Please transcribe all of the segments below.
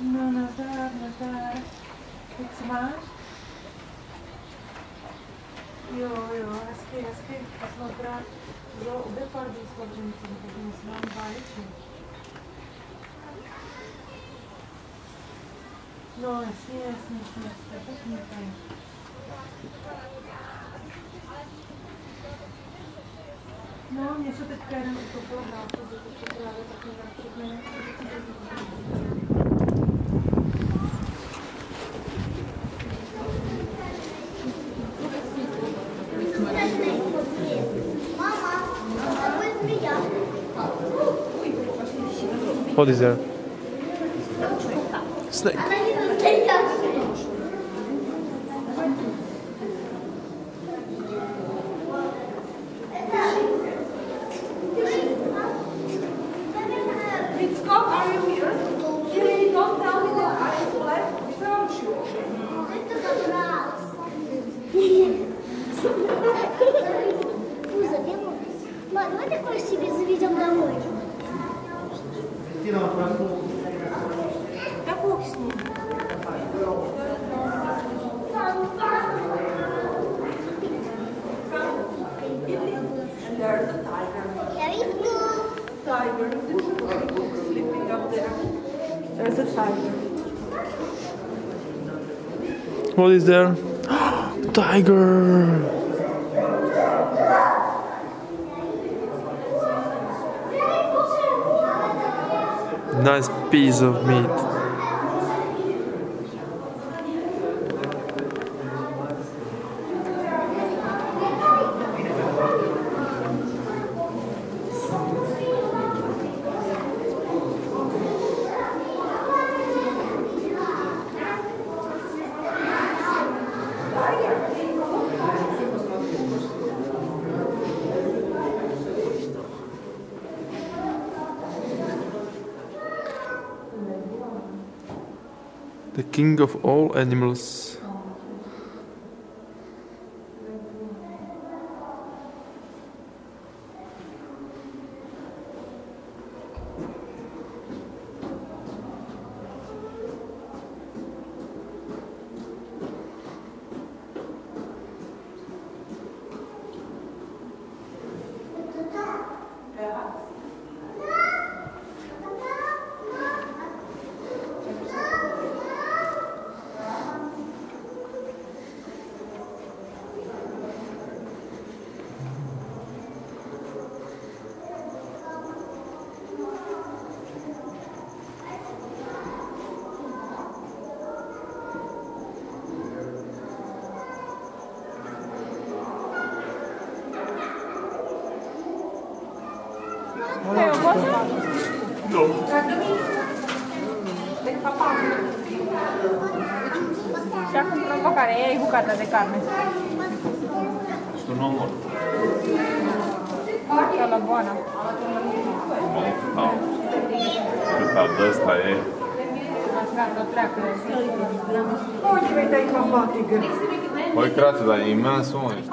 No, nazdar. Jak se máš? Jo, hezky. Já jsem akorát udělal obě pár výslednicím, takže musím vám báječný. No, jasně. Pěkně tady. No, mě se teďka jenom utopilo hrát, protože to právě takové všechny What is that? Snake. Mitsko, are you here? Please don't tell me that I am alive without you. Мам, давай такой себе заведем домой. Да бог с ним. Tiger. There's sleeping up there. There's a tiger. What is there? Tiger! Nice piece of meat. The king of all animals. No. Și acum punem pacare, ea e bucata de carne. Asta la boana. Câta d-asta e? Așa, nu treacă. Uite, dai papatică. Băi, crate, dar e imensă, mă, ești.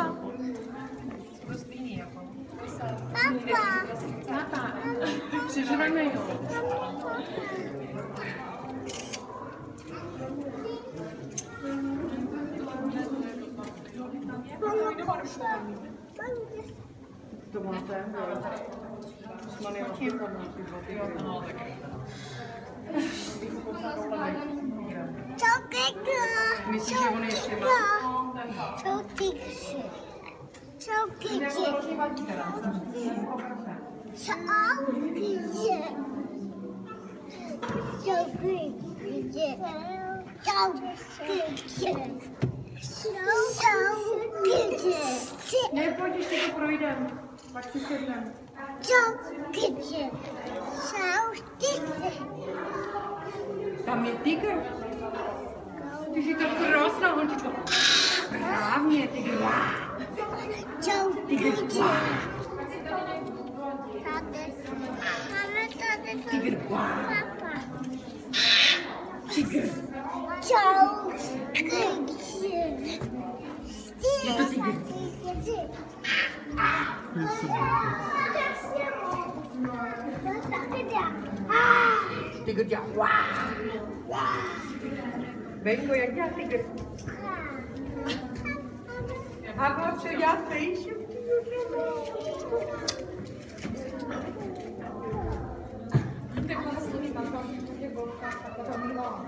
Nepojď, ještě to projdeme, pak si sedneme. Tam je tygr. Ty jsi to krásná holčičko. Právně, tygr. Tygr. Tygr. Je to tygr. Tygr. good job. Wow. Wow. Vengo aqui, fica. Agora você já fez. Não tem como você me matar, porque eu vou ficar falando não.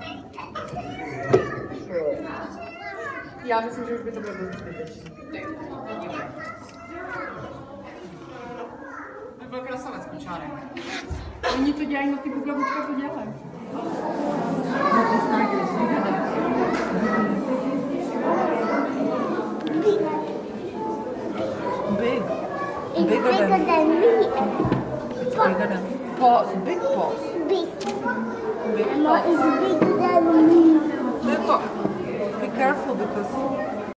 Já myslím, že už by to bylo dost zbytečné. To byl krasavec, počárek. Oni to dělají, no ty buklavučka to dělají. Big. It's bigger than me. It's bigger than me. Paws. Big paws. Big. Big paws. It's bigger than me. Be careful because...